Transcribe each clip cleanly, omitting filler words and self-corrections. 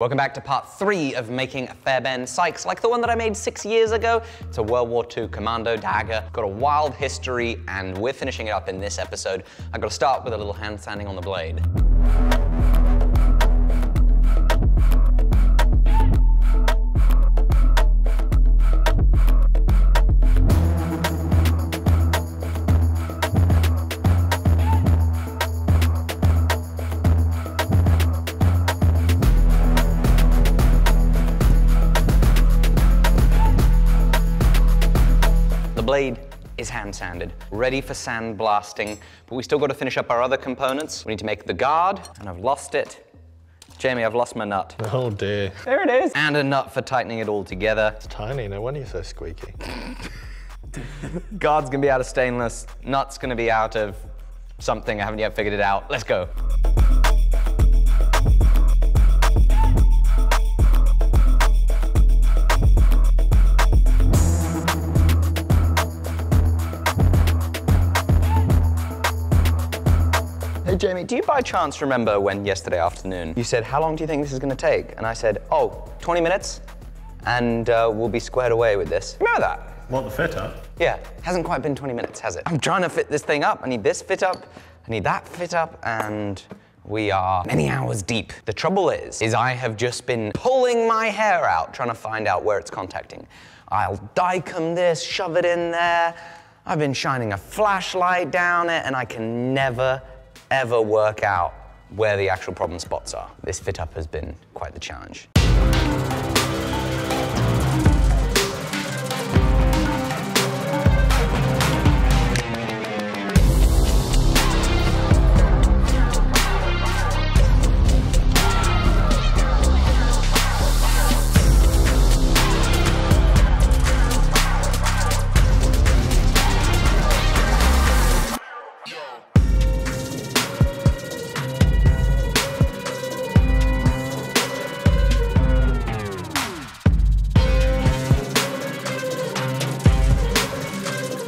Welcome back to part 3 of making a Fairbairn Sykes, like the one that I made 6 years ago. It's a World War II commando dagger, got a wild history, and we're finishing it up in this episode. I've got to start with a little hand sanding on the blade. Blade is hand sanded, ready for sand blasting, but we still got to finish up our other components. We need to make the guard, and I've lost it. Jamie, I've lost my nut. Oh dear. There it is. And a nut for tightening it all together. It's tiny, no wonder you're so squeaky. Guard's gonna be out of stainless, nut's gonna be out of something, I haven't yet figured it out. Let's go. Jamie, do you by chance remember when yesterday afternoon you said, how long do you think this is going to take? And I said, oh, 20 minutes, and we'll be squared away with this. Remember that? What, the fit up? Yeah, hasn't quite been 20 minutes, has it? I'm trying to fit this thing up. I need this fit up, I need that fit up, and we are many hours deep. The trouble is I have just been pulling my hair out, trying to find out where it's contacting. I'll dicom this, shove it in there. I've been shining a flashlight down it, and I can never ever work out where the actual problem spots are. This fit up has been quite the challenge.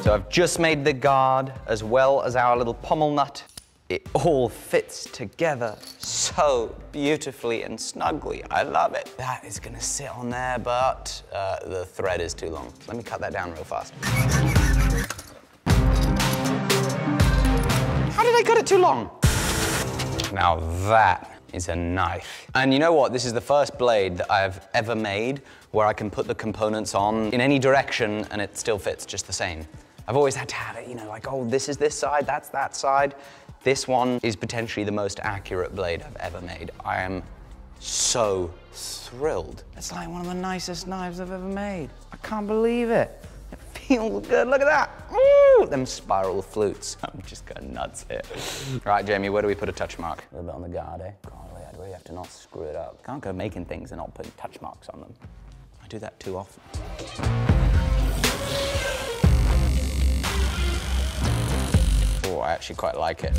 So I've just made the guard as well as our little pommel nut. It all fits together so beautifully and snugly. I love it. That is gonna sit on there, but the thread is too long. Let me cut that down real fast. How did I cut it too long? Now that is a knife. And you know what? This is the first blade that I've ever made where I can put the components on in any direction and it still fits just the same. I've always had to have it, you know, like, oh, this is this side, that's that side. This one is potentially the most accurate blade I've ever made. I am so thrilled. It's like one of the nicest knives I've ever made. I can't believe it. It feels good, look at that. Ooh, them spiral flutes. I'm just going nuts here. Right, Jamie, where do we put a touch mark? A little bit on the guard, eh? God, I really have to not screw it up. Can't go making things and not putting touch marks on them. I do that too often. Oh, I actually quite like it.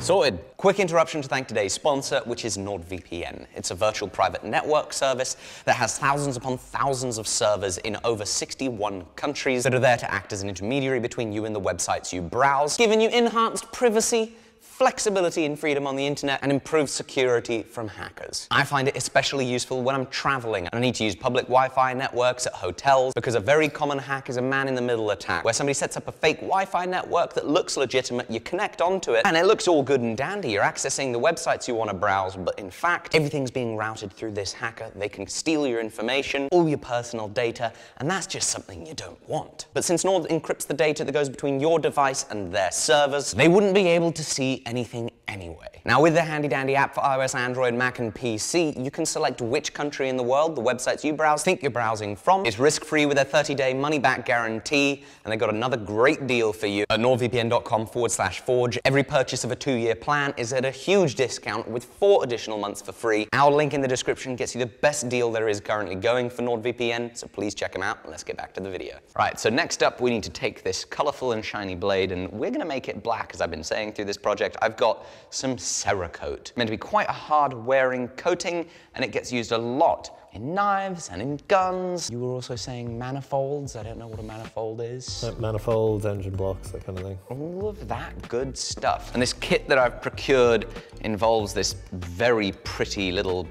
Sorted. Quick interruption to thank today's sponsor, which is NordVPN. It's a virtual private network service that has thousands upon thousands of servers in over 61 countries that are there to act as an intermediary between you and the websites you browse, giving you enhanced privacy, flexibility and freedom on the internet, and improved security from hackers. I find it especially useful when I'm traveling and I need to use public Wi-Fi networks at hotels, because a very common hack is a man-in-the-middle attack, where somebody sets up a fake Wi-Fi network that looks legitimate, you connect onto it, and it looks all good and dandy. You're accessing the websites you want to browse, but in fact, everything's being routed through this hacker. They can steal your information, all your personal data, and that's just something you don't want. But since Nord encrypts the data that goes between your device and their servers, they wouldn't be able to see anything anyway. Now, with the handy dandy app for iOS, Android, Mac, and PC, you can select which country in the world the websites you browse think you're browsing from. It's risk-free with their 30-day money-back guarantee, and they've got another great deal for you at nordvpn.com/forge. Every purchase of a 2-year plan is at a huge discount with 4 additional months for free. Our link in the description gets you the best deal there is currently going for NordVPN, so please check them out, and let's get back to the video. Right, so next up, we need to take this colorful and shiny blade, and we're gonna make it black, as I've been saying through this project. I've got some Cerakote. It's meant to be quite a hard-wearing coating, and it gets used a lot in knives and in guns. You were also saying manifolds. I don't know what a manifold is. Like manifolds, engine blocks, that kind of thing. All of that good stuff. And this kit that I've procured involves this very pretty little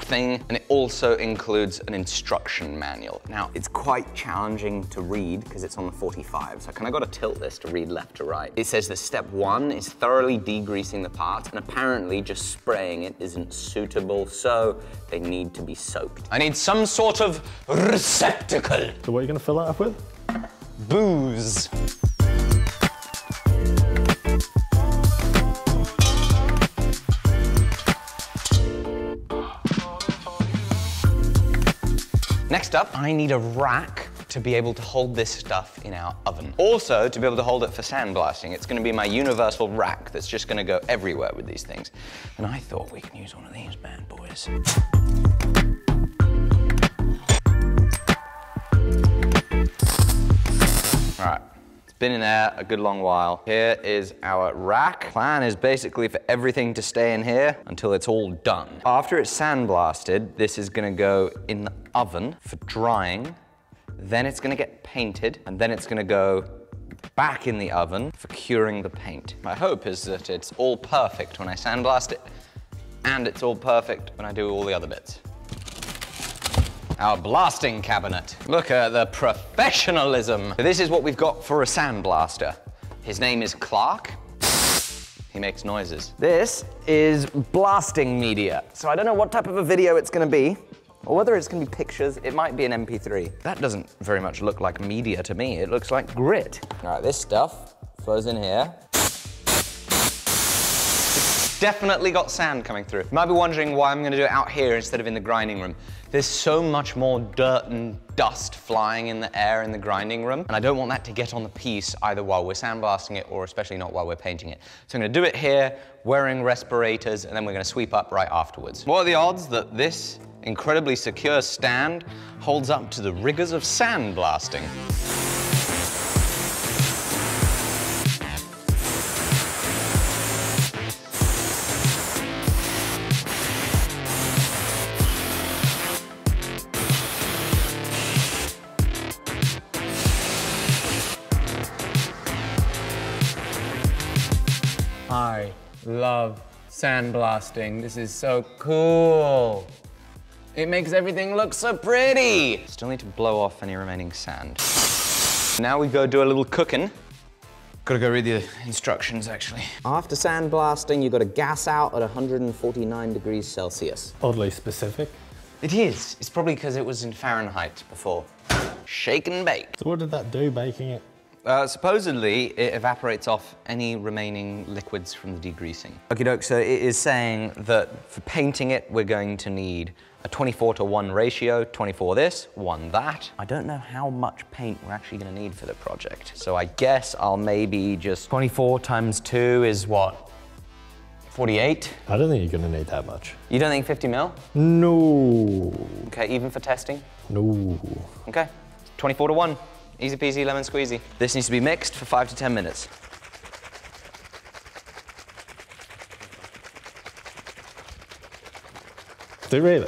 thing, and it also includes an instruction manual. Now, it's quite challenging to read because it's on the 45, so I kind of got to tilt this to read left to right. It says that step one is thoroughly degreasing the parts, and apparently just spraying it isn't suitable, so they need to be soaked. I need some sort of receptacle. So what are you going to fill that up with? Booze. Next up, I need a rack to be able to hold this stuff in our oven. Also, to be able to hold it for sandblasting. It's gonna be my universal rack that's just gonna go everywhere with these things. And I thought we can use one of these bad boys. All right, it's been in there a good long while. Here is our rack. Plan is basically for everything to stay in here until it's all done. After it's sandblasted, this is gonna go in the oven for drying. Then it's gonna get painted, and then it's gonna go back in the oven for curing the paint. My hope is that it's all perfect when I sandblast it, and it's all perfect when I do all the other bits. Our blasting cabinet. Look at the professionalism. This is what we've got for a sandblaster. His name is Clark. He makes noises. This is blasting media. So I don't know what type of a video it's gonna be, or whether it's gonna be pictures. It might be an MP3. That doesn't very much look like media to me. It looks like grit. All right, this stuff flows in here. It's definitely got sand coming through. You might be wondering why I'm gonna do it out here instead of in the grinding room. There's so much more dirt and dust flying in the air in the grinding room, and I don't want that to get on the piece either while we're sandblasting it, or especially not while we're painting it. So I'm gonna do it here, wearing respirators, and then we're gonna sweep up right afterwards. What are the odds that this incredibly secure stand holds up to the rigors of sandblasting? I love sandblasting. This is so cool. It makes everything look so pretty. Still need to blow off any remaining sand. Now we go do a little cooking. Gotta go read the instructions, actually. After sandblasting, you gotta gas out at 149 degrees Celsius. Oddly specific. It is. It's probably because it was in Fahrenheit before. Shake and bake. So what did that do, baking it? Supposedly, it evaporates off any remaining liquids from the degreasing. Okie doke, so it is saying that for painting it, we're going to need a 24:1 ratio, 24 this, 1 that. I don't know how much paint we're actually gonna need for the project. So I guess I'll maybe just 24 times 2 is what? 48? I don't think you're gonna need that much. You don't think 50 mil? No. Okay, even for testing? No. Okay, 24:1. Easy peasy, lemon squeezy. This needs to be mixed for 5 to 10 minutes. Do really?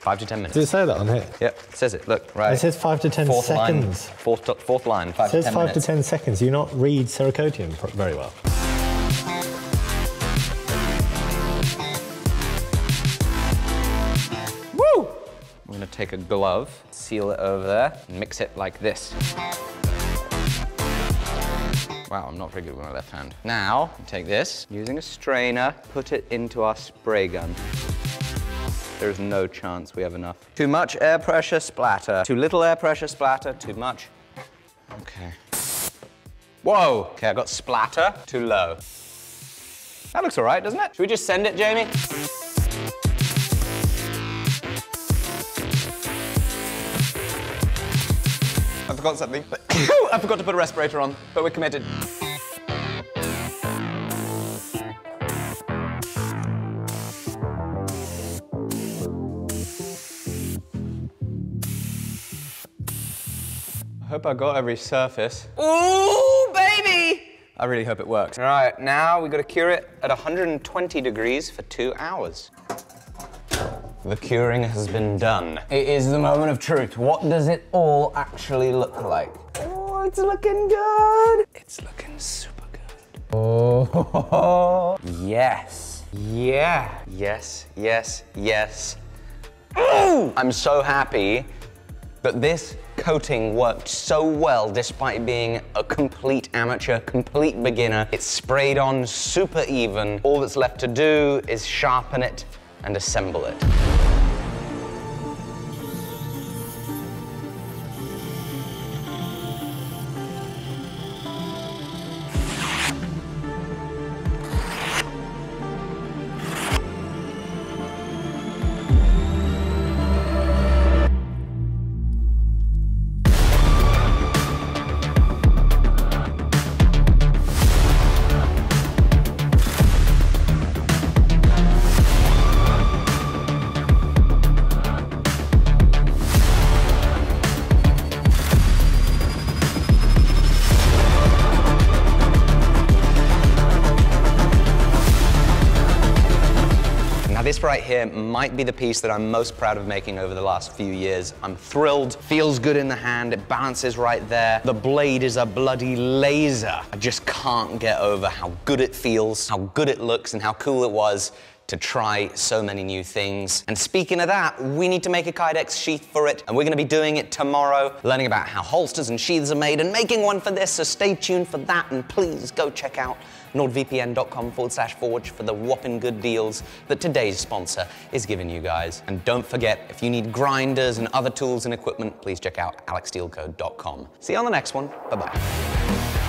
5 to 10 minutes. Does it say that on here? Yep, it says it, look, right. It says 5 to 10 seconds. Fourth line, 5 to 10 minutes. It says 5 to 10 seconds. You not read Cerakote very well. I'm gonna take a glove, seal it over there, and mix it like this. Wow, I'm not very good with my left hand. Now, take this, using a strainer, put it into our spray gun. There is no chance we have enough. Too much air pressure, splatter. Too little air pressure, splatter. Too much. Okay. Whoa! Okay, I got splatter. Too low. That looks all right, doesn't it? Should we just send it, Jamie? I forgot something. I forgot to put a respirator on, but we're committed. I hope I got every surface. Ooh, baby! I really hope it works. All right, now we've got to cure it at 120 degrees for 2 hours. The curing has been done. It is the moment of truth. What does it all actually look like? Oh, it's looking good. It's looking super good. Oh, yes. Yeah. Yes, yes, yes. I'm so happy that this coating worked so well despite being a complete amateur, complete beginner. It's sprayed on super even. All that's left to do is sharpen it and assemble it. This right here might be the piece that I'm most proud of making over the last few years. I'm thrilled, feels good in the hand, it balances right there. The blade is a bloody laser. I just can't get over how good it feels, how good it looks, and how cool it was to try so many new things. And speaking of that, we need to make a Kydex sheath for it, and we're gonna be doing it tomorrow, learning about how holsters and sheaths are made and making one for this, so stay tuned for that, and please go check out NordVPN.com/forge for the whopping good deals that today's sponsor is giving you guys. And don't forget, if you need grinders and other tools and equipment, please check out alecsteeleco.com. See you on the next one. Bye-bye.